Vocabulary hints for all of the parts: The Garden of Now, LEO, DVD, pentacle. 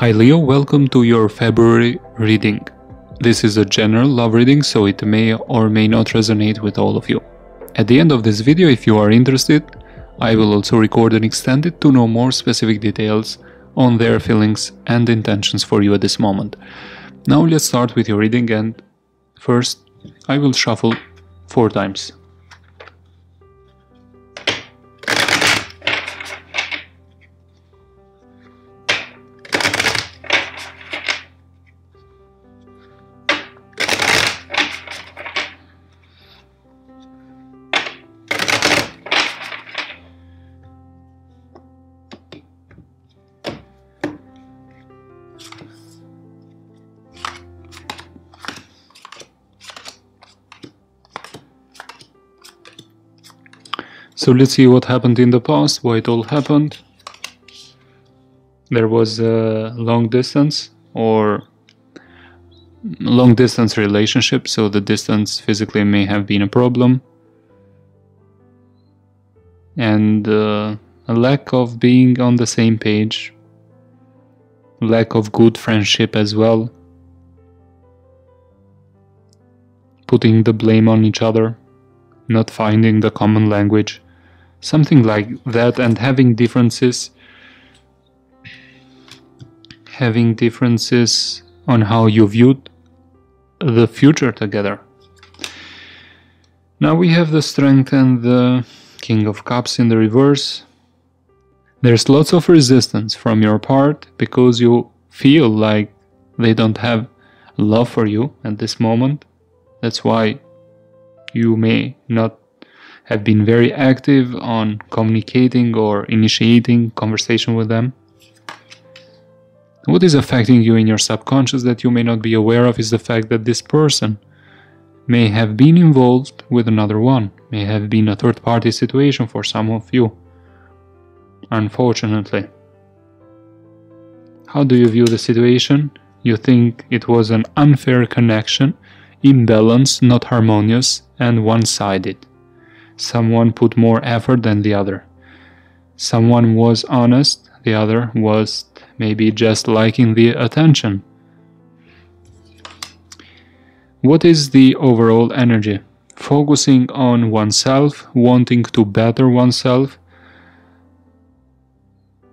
Hi Leo, welcome to your February reading. This is a general love reading, so it may or may not resonate with all of you. At the end of this video, if you are interested, I will also record an extended to know more specific details on their feelings and intentions for you at this moment. Now let's start with your reading, and first I will shuffle 4 times. So let's see what happened in the past, why it all happened. There was a long distance relationship, so the distance physically may have been a problem. And a lack of being on the same page, lack of good friendship as well, putting the blame on each other, not finding the common language. Something like that, and having differences on how you viewed the future together. Now we have the Strength and the King of Cups in the reverse. There's lots of resistance from your part because you feel like they don't have love for you at this moment. That's why you may not have been very active on communicating or initiating conversation with them. What is affecting you in your subconscious that you may not be aware of is the fact that this person may have been involved with another one, may have been a third-party situation for some of you, unfortunately. How do you view the situation? You think it was an unfair connection, imbalanced, not harmonious, and one-sided. Someone put more effort than the other. Someone was honest, the other was maybe just liking the attention. What is the overall energy? Focusing on oneself, wanting to better oneself.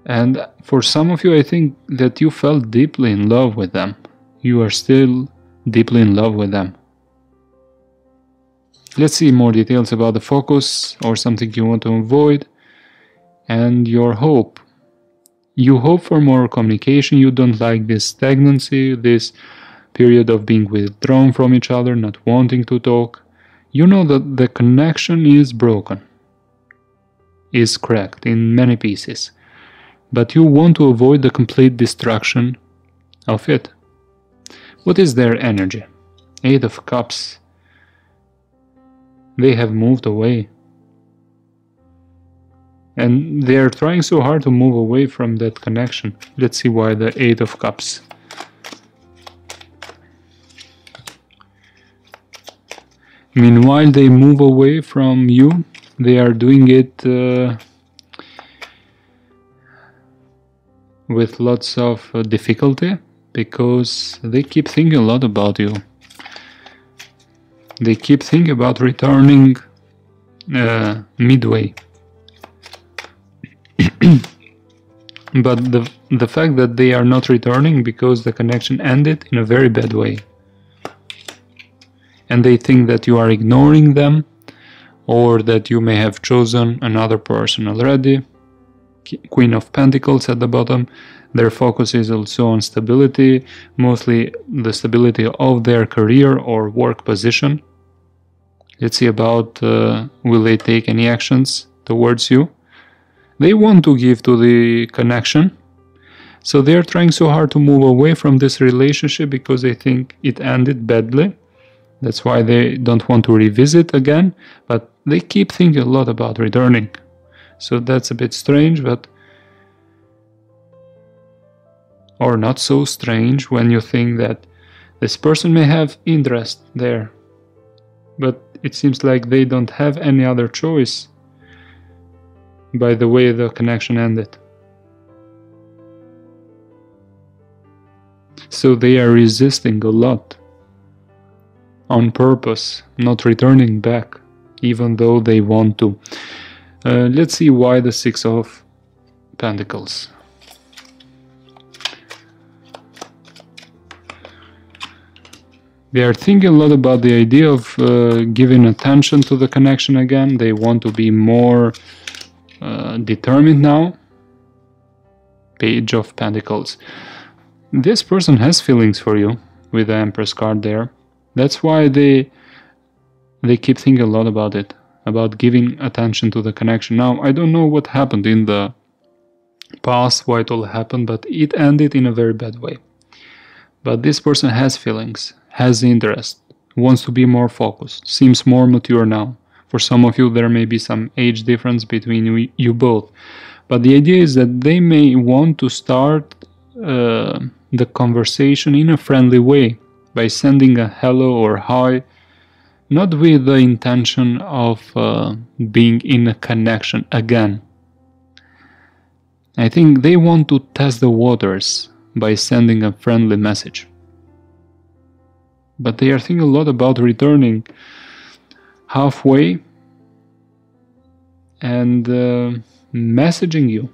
And for some of you, I think that you fell deeply in love with them. You are still deeply in love with them. Let's see more details about the focus, or something you want to avoid, and your hope. You hope for more communication. You don't like this stagnancy, this period of being withdrawn from each other, not wanting to talk. You know that the connection is broken, is cracked in many pieces, but you want to avoid the complete destruction of it. What is their energy? 8 of Cups. They have moved away, and they are trying so hard to move away from that connection. Let's see why the 8 of Cups. Meanwhile, they move away from you. They are doing it with lots of difficulty, because they keep thinking a lot about you. They keep thinking about returning midway. But the fact that they are not returning because the connection ended in a very bad way. And they think that you are ignoring them, or that you may have chosen another person already. Queen of Pentacles at the bottom. Their focus is also on stability, mostly the stability of their career or work position. Let's see about will they take any actions towards you. They want to give to the connection, so they are trying so hard to move away from this relationship because they think it ended badly. That's why they don't want to revisit again, but they keep thinking a lot about returning. So that's a bit strange, but or not so strange when you think that this person may have interest there, but it seems like they don't have any other choice by the way the connection ended. So they are resisting a lot, on purpose, not returning back, even though they want to. Let's see why the Six of Pentacles. They are thinking a lot about the idea of giving attention to the connection again. They want to be more determined now. Page of Pentacles. This person has feelings for you, with the Empress card there. That's why they keep thinking a lot about it, about giving attention to the connection. Now, I don't know what happened in the past, why it all happened, but it ended in a very bad way. But this person has feelings, has interest, wants to be more focused, seems more mature now. For some of you, there may be some age difference between you both. But the idea is that they may want to start the conversation in a friendly way, by sending a hello or hi, not with the intention of being in a connection again. I think they want to test the waters by sending a friendly message. But they are thinking a lot about returning halfway and messaging you.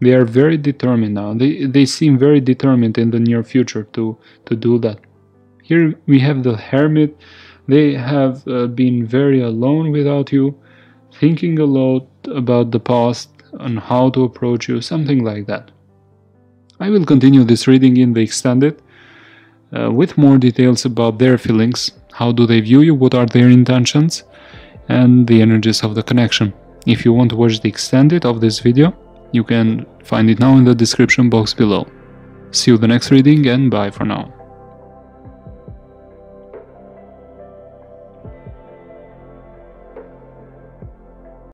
They are very determined now. They seem very determined in the near future to do that. Here we have the Hermit. They have been very alone without you, thinking a lot about the past and how to approach you, something like that. I will continue this reading in the extended with more details about their feelings, how do they view you, what are their intentions, and the energies of the connection. If you want to watch the extended of this video, you can find it now in the description box below. See you the next reading, and bye for now.